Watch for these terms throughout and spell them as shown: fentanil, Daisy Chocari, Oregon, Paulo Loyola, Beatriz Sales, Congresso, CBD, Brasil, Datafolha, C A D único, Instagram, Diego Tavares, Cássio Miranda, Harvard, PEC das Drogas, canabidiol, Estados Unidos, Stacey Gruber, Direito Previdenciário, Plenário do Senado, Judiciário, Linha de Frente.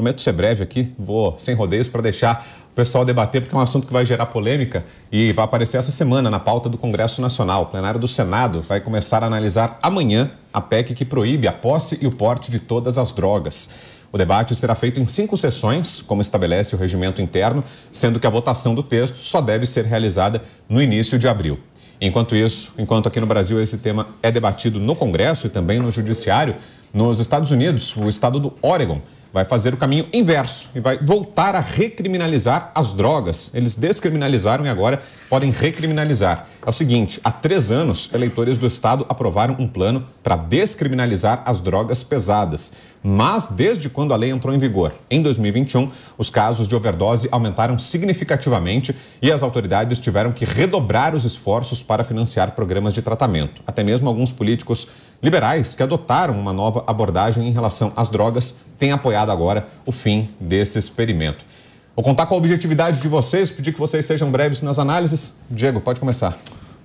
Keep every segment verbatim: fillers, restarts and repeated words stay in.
Prometo ser breve aqui, vou sem rodeios para deixar o pessoal debater, porque é um assunto que vai gerar polêmica e vai aparecer essa semana na pauta do Congresso Nacional. O Plenário do Senado vai começar a analisar amanhã a P E C que proíbe a posse e o porte de todas as drogas. O debate será feito em cinco sessões, como estabelece o regimento interno, sendo que a votação do texto só deve ser realizada no início de abril. Enquanto isso, enquanto aqui no Brasil esse tema é debatido no Congresso e também no Judiciário, nos Estados Unidos, o estado do Oregon vai fazer o caminho inverso e vai voltar a recriminalizar as drogas. Eles descriminalizaram e agora podem recriminalizar. É o seguinte, há três anos, eleitores do estado aprovaram um plano para descriminalizar as drogas pesadas. Mas, desde quando a lei entrou em vigor, em dois mil e vinte e um, os casos de overdose aumentaram significativamente e as autoridades tiveram que redobrar os esforços para financiar programas de tratamento. Até mesmo alguns políticos liberais que adotaram uma nova abordagem em relação às drogas têm apoiado agora o fim desse experimento. Vou contar com a objetividade de vocês, pedir que vocês sejam breves nas análises. Diego, pode começar.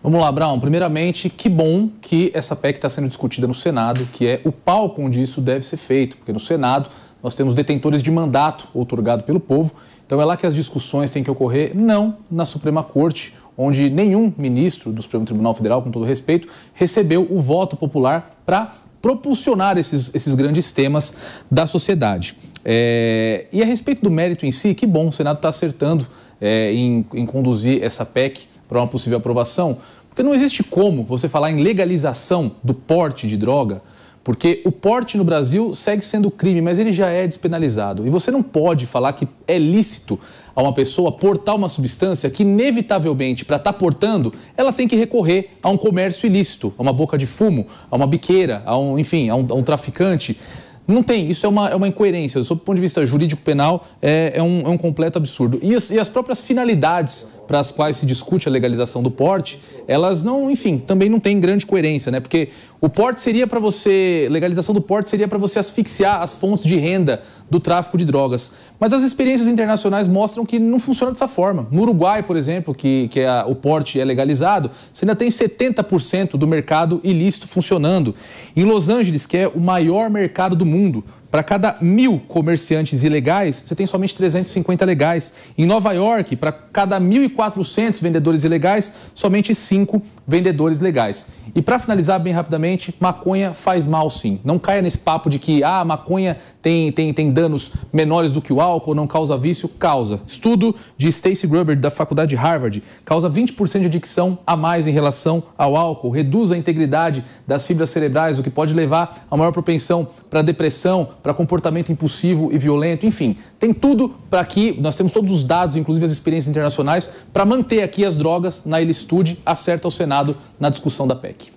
Vamos lá, Brown. Primeiramente, que bom que essa P E C está sendo discutida no Senado, que é o palco onde isso deve ser feito, porque no Senado nós temos detentores de mandato outorgado pelo povo, então é lá que as discussões têm que ocorrer, não na Suprema Corte, onde nenhum ministro do Supremo Tribunal Federal, com todo respeito, recebeu o voto popular para propulsionar esses, esses grandes temas da sociedade. É, e a respeito do mérito em si, que bom, o Senado está acertando é, em, em conduzir essa P E C para uma possível aprovação, porque não existe como você falar em legalização do porte de droga, porque o porte no Brasil segue sendo crime, mas ele já é despenalizado. E você não pode falar que é lícito a uma pessoa portar uma substância que, inevitavelmente, para estar portando, ela tem que recorrer a um comércio ilícito, a uma boca de fumo, a uma biqueira, a um, enfim, a um, a um traficante. Não tem, isso é uma, é uma incoerência. Sob o ponto de vista jurídico-penal, é, é, um, é um completo absurdo. E as, e as próprias finalidades para as quais se discute a legalização do porte, elas não, enfim, também não têm grande coerência, né? Porque o porte seria para você, legalização do porte seria para você asfixiar as fontes de renda do tráfico de drogas. Mas as experiências internacionais mostram que não funciona dessa forma. No Uruguai, por exemplo, que, que a, o porte é legalizado, você ainda tem setenta por cento do mercado ilícito funcionando. Em Los Angeles, que é o maior mercado do mundo, para cada mil comerciantes ilegais, você tem somente trezentos e cinquenta legais. Em Nova York, para cada mil e quatrocentos vendedores ilegais, somente cinco vendedores legais. E para finalizar bem rapidamente, maconha faz mal sim. Não caia nesse papo de que ah, maconha tem, tem, tem danos menores do que o álcool, não causa vício. Causa. Estudo de Stacey Gruber, da faculdade de Harvard, causa vinte por cento de adicção a mais em relação ao álcool, reduz a integridade das fibras cerebrais, o que pode levar a maior propensão para depressão, para comportamento impulsivo e violento, enfim. Tem tudo para que, nós temos todos os dados, inclusive as experiências internacionais, para manter aqui as drogas na ilicitude, acerta ao Senado na discussão da P E C.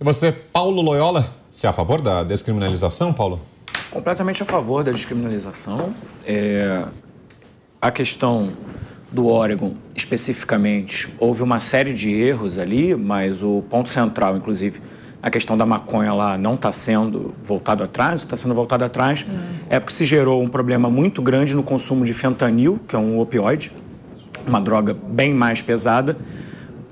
E você, Paulo Loyola, você é a favor da descriminalização, Paulo? Completamente a favor da descriminalização. É... A questão do Oregon, especificamente, houve uma série de erros ali, mas o ponto central, inclusive, a questão da maconha lá não está sendo voltado atrás, está sendo voltado atrás, hum. é porque se gerou um problema muito grande no consumo de fentanil, que é um opioide, uma droga bem mais pesada,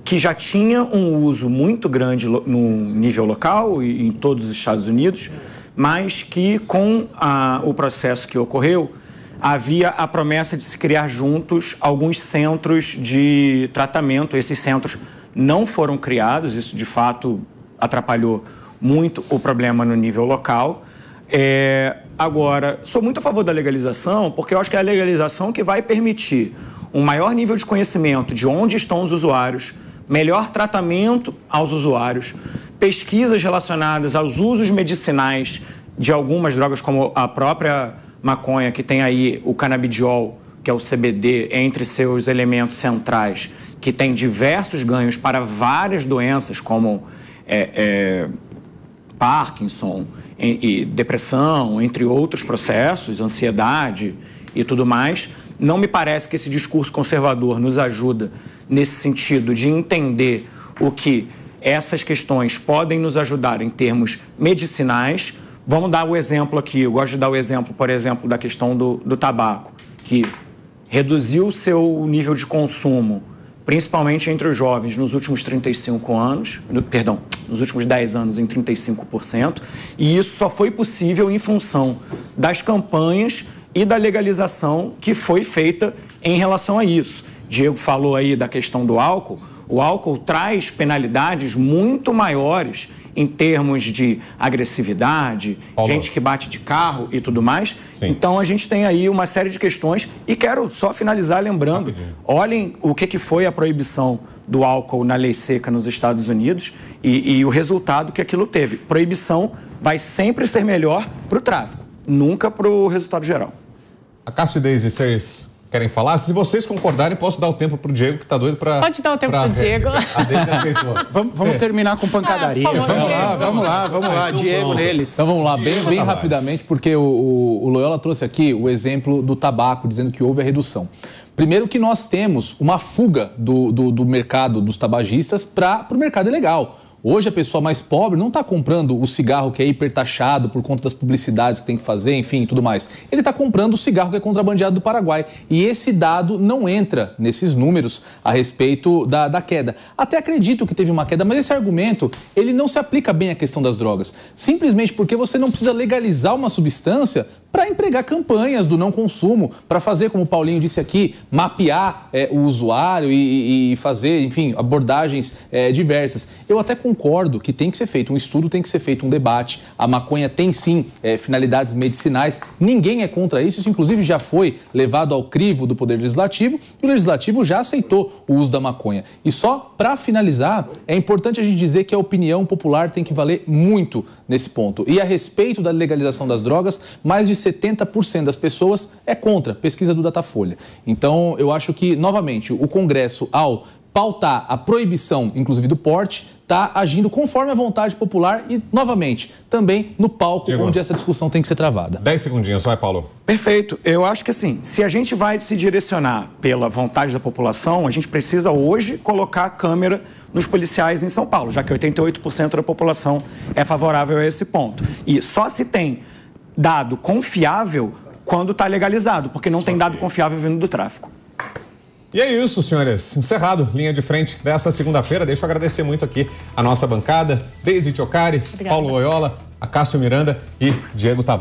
que já tinha um uso muito grande no nível local e em todos os Estados Unidos, mas que com a, o processo que ocorreu, havia a promessa de se criar juntos alguns centros de tratamento. Esses centros não foram criados, isso de fato atrapalhou muito o problema no nível local. É, agora, sou muito a favor da legalização, porque eu acho que é a legalização que vai permitir um maior nível de conhecimento de onde estão os usuários, melhor tratamento aos usuários, pesquisas relacionadas aos usos medicinais de algumas drogas, como a própria maconha, que tem aí o canabidiol, que é o C B D, entre seus elementos centrais, que tem diversos ganhos para várias doenças, como é, é, Parkinson e, e depressão, entre outros processos, ansiedade e tudo mais. Não me parece que esse discurso conservador nos ajuda nesse sentido de entender o que essas questões podem nos ajudar em termos medicinais. Vamos dar o exemplo aqui. Eu gosto de dar o exemplo, por exemplo, da questão do, do tabaco, que reduziu o seu nível de consumo principalmente entre os jovens, nos últimos trinta e cinco anos, no, perdão, nos últimos dez anos em trinta e cinco por cento, e isso só foi possível em função das campanhas e da legalização que foi feita em relação a isso. Diego falou aí da questão do álcool. O álcool traz penalidades muito maiores em termos de agressividade, Paulo, gente que bate de carro e tudo mais. Sim. Então, a gente tem aí uma série de questões. E quero só finalizar lembrando, olhem o que, que foi a proibição do álcool na lei seca nos Estados Unidos e, e o resultado que aquilo teve. Proibição vai sempre ser melhor para o tráfico, nunca para o resultado geral. A Cássio e Daisy, vocês querem falar? Se vocês concordarem, posso dar o tempo pro Diego, que tá doido pra... Pode dar o tempo pra... pro Diego. A Daisy aceitou. Vamos, vamos terminar com pancadaria. Ah, favor, vamos, lá, vamos lá, vamos lá. Diego neles. Então vamos lá, bem, bem rapidamente, porque o, o, o Loyola trouxe aqui o exemplo do tabaco, dizendo que houve a redução. Primeiro que nós temos uma fuga do, do, do mercado dos tabagistas para o mercado ilegal. Hoje a pessoa mais pobre não está comprando o cigarro que é hipertaxado por conta das publicidades que tem que fazer, enfim, tudo mais. Ele está comprando o cigarro que é contrabandeado do Paraguai. E esse dado não entra nesses números a respeito da, da queda. Até acredito que teve uma queda, mas esse argumento, ele não se aplica bem à questão das drogas. Simplesmente porque você não precisa legalizar uma substância para empregar campanhas do não consumo, para fazer, como o Paulinho disse aqui, mapear é, o usuário e, e fazer, enfim, abordagens é, diversas. Eu até concordo que tem que ser feito um estudo, tem que ser feito um debate. A maconha tem, sim, é, finalidades medicinais. Ninguém é contra isso. Isso, inclusive, já foi levado ao crivo do Poder Legislativo e o Legislativo já aceitou o uso da maconha. E só para finalizar, é importante a gente dizer que a opinião popular tem que valer muito nesse ponto. E a respeito da legalização das drogas, mais de setenta por cento das pessoas é contra, pesquisa do Datafolha. Então, eu acho que, novamente, o Congresso, ao pautar a proibição, inclusive do porte, está agindo conforme a vontade popular e, novamente, também no palco Chegou. onde essa discussão tem que ser travada. dez segundinhos, vai, Paulo. Perfeito. Eu acho que, assim, se a gente vai se direcionar pela vontade da população, a gente precisa hoje colocar a câmera nos policiais em São Paulo, já que oitenta e oito por cento da população é favorável a esse ponto. E só se tem dado confiável quando está legalizado, porque não tem dado confiável vindo do tráfico. E é isso, senhores. Encerrado Linha de Frente dessa segunda-feira. Deixa eu agradecer muito aqui a nossa bancada, Daisy Chocari, Paulo Loyola, a Cássio Miranda e Diego Tavares.